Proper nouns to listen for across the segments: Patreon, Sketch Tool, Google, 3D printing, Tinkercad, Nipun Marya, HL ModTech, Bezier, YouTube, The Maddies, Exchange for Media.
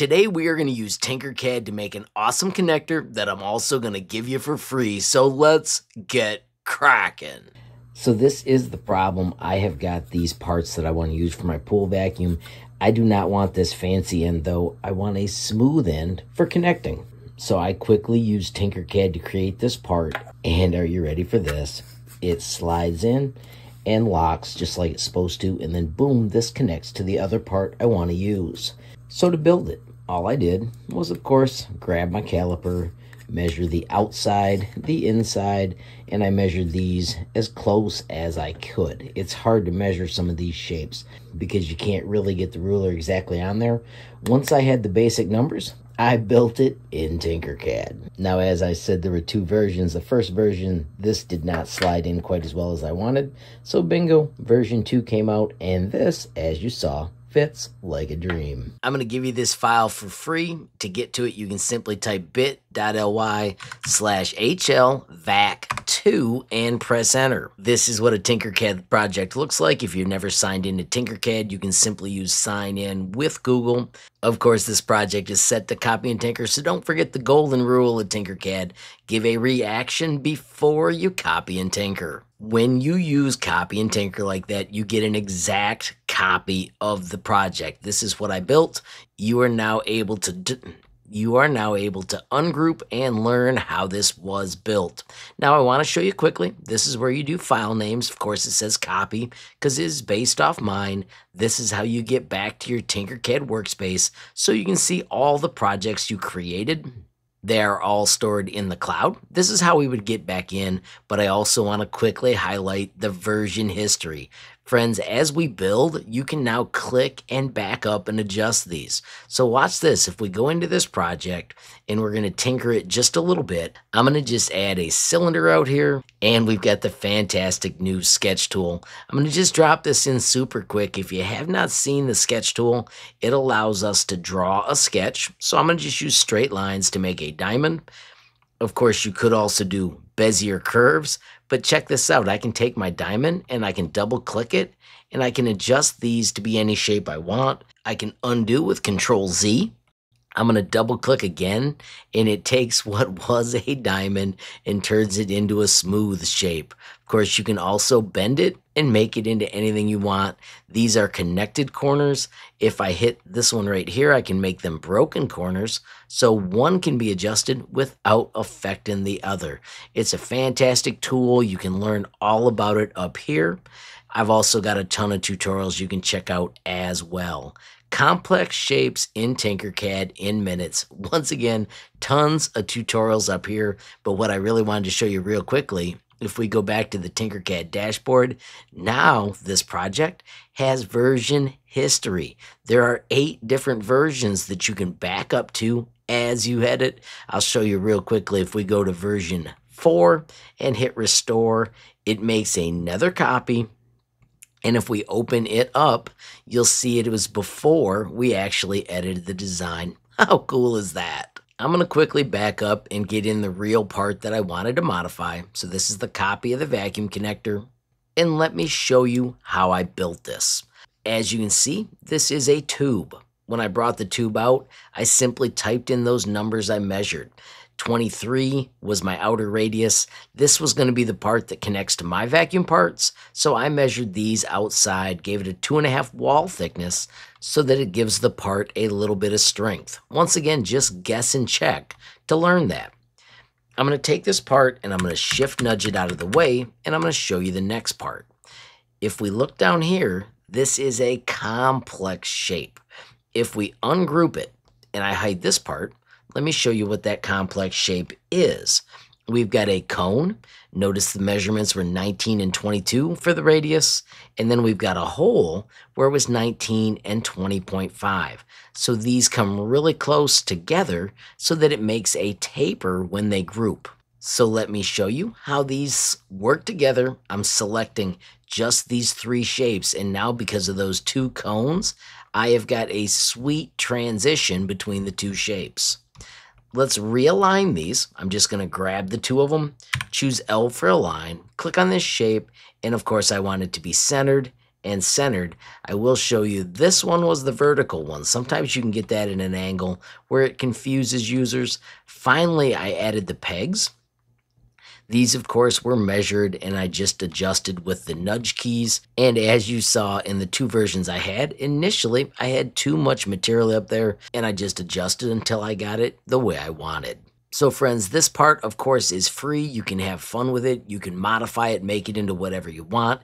Today we are going to use Tinkercad to make an awesome connector that I'm also going to give you for free, so let's get cracking. So this is the problem. I have got these parts that I want to use for my pool vacuum. I do not want this fancy end though, I want a smooth end for connecting. So I quickly used Tinkercad to create this part, and are you ready for this? It slides in and locks just like it's supposed to, and then boom, this connects to the other part I want to use. So to build it, all I did was of course grab my caliper, measure the outside, the inside, and I measured these as close as I could. It's hard to measure some of these shapes because you can't really get the ruler exactly on there. Once I had the basic numbers, I built it in Tinkercad. Now, as I said, there were two versions. The first version, this did not slide in quite as well as I wanted. So bingo, version 2 came out, and this, as you saw, fits like a dream. I'm gonna give you this file for free. To get to it, you can simply type bit.ly/HLVAC2 and press enter. This is what a Tinkercad project looks like. If you've never signed into Tinkercad, you can simply use sign in with Google. Of course, this project is set to copy and tinker, so don't forget the golden rule of Tinkercad. Give a reaction before you copy and tinker. When you use copy and tinker like that, you get an exact copy of the project. This is what I built. You are now able to ungroup and learn how this was built. Now I want to show you quickly, this is where you do file names. Of course it says copy because it is based off mine. This is how you get back to your Tinkercad workspace so you can see all the projects you created. They're all stored in the cloud. This is how we would get back in, but I also want to quickly highlight the version history. Friends, as we build, you can now click and back up and adjust these. So watch this. If we go into this project and we're going to tinker it just a little bit, I'm going to just add a cylinder out here, and we've got the fantastic new sketch tool. I'm going to just drop this in super quick. If you have not seen the sketch tool, it allows us to draw a sketch. So I'm going to just use straight lines to make a diamond. Of course, you could also do Bezier curves, but check this out. I can take my diamond and I can double click it, and I can adjust these to be any shape I want. I can undo with Control Z. I'm going to double click again, and it takes what was a diamond and turns it into a smooth shape. Of course, you can also bend it and make it into anything you want. These are connected corners. If I hit this one right here, I can make them broken corners, so one can be adjusted without affecting the other. It's a fantastic tool. You can learn all about it up here. I've also got a ton of tutorials you can check out as well. Complex shapes in Tinkercad in minutes. Once again, tons of tutorials up here, but what I really wanted to show you real quickly, if we go back to the Tinkercad dashboard, now this project has version history. There are 8 different versions that you can back up to as you edit. I'll show you real quickly. If we go to version 4 and hit restore, it makes another copy. And if we open it up, you'll see it was before we actually edited the design. How cool is that? I'm going to quickly back up and get in the real part that I wanted to modify. So this is the copy of the vacuum connector. And let me show you how I built this. As you can see, this is a tube. When I brought the tube out, I simply typed in those numbers I measured. 23 was my outer radius. This was going to be the part that connects to my vacuum parts. So I measured these outside, gave it a 2.5 wall thickness so that it gives the part a little bit of strength. Once again, just guess and check to learn that. I'm going to take this part and I'm going to shift nudge it out of the way, and I'm going to show you the next part. If we look down here, this is a complex shape. If we ungroup it and I hide this part, let me show you what that complex shape is. We've got a cone. Notice the measurements were 19 and 22 for the radius. And then we've got a hole where it was 19 and 20.5. So these come really close together so that it makes a taper when they group. So let me show you how these work together. I'm selecting just these 3 shapes. And now because of those 2 cones, I have got a sweet transition between the 2 shapes. Let's realign these. I'm just going to grab the 2 of them, choose L for align, click on this shape, and of course I want it to be centered and centered, I will show you this one was the vertical one. Sometimes you can get that in an angle where it confuses users. Finally, I added the pegs. These, of course, were measured, and I just adjusted with the nudge keys. And as you saw in the two versions I had, initially I had too much material up there, and I just adjusted until I got it the way I wanted. So friends, this part, of course, is free. You can have fun with it. You can modify it, make it into whatever you want.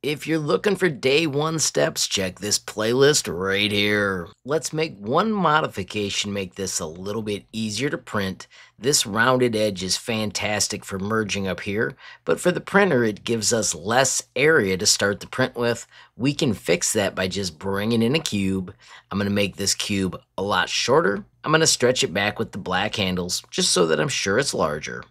If you're looking for day one steps, check this playlist right here. Let's make one modification, make this a little bit easier to print. This rounded edge is fantastic for merging up here, but for the printer, it gives us less area to start the print with. We can fix that by just bringing in a cube. I'm gonna make this cube a lot shorter. I'm gonna stretch it back with the black handles just so that I'm sure it's larger.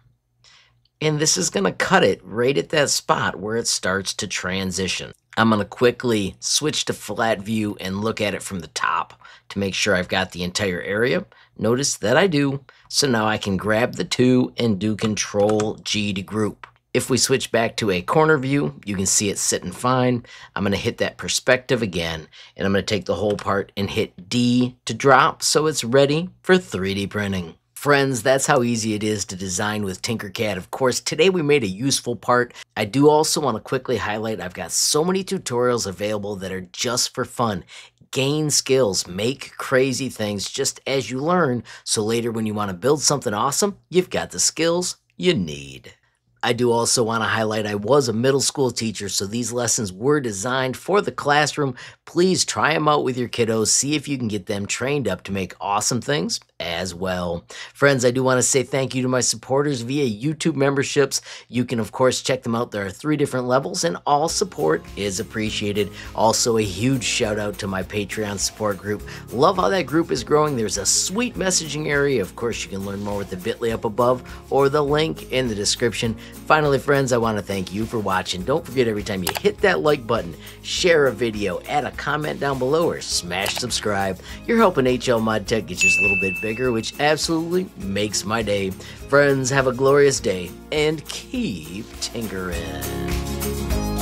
And this is going to cut it right at that spot where it starts to transition. I'm going to quickly switch to flat view and look at it from the top to make sure I've got the entire area. Notice that I do. So now I can grab the two and do Control G to group. If we switch back to a corner view, you can see it's sitting fine. I'm going to hit that perspective again, and I'm going to take the whole part and hit D to drop so it's ready for 3D printing. Friends, that's how easy it is to design with Tinkercad. Of course, today we made a useful part. I do also want to quickly highlight I've got so many tutorials available that are just for fun. Gain skills, make crazy things just as you learn, so later when you want to build something awesome, you've got the skills you need. I do also want to highlight I was a middle school teacher, so these lessons were designed for the classroom. Please try them out with your kiddos. See if you can get them trained up to make awesome things as well. Friends, I do want to say thank you to my supporters via YouTube memberships. You can, of course, check them out. There are 3 different levels, and all support is appreciated. Also, a huge shout out to my Patreon support group. Love how that group is growing. There's a sweet messaging area. Of course, you can learn more with the bit.ly up above or the link in the description. Finally, friends, I want to thank you for watching. Don't forget, every time you hit that like button, share a video, add a comment down below, or smash subscribe. You're helping HLModTech get just a little bit bigger, which absolutely makes my day. Friends, have a glorious day, and keep tinkering.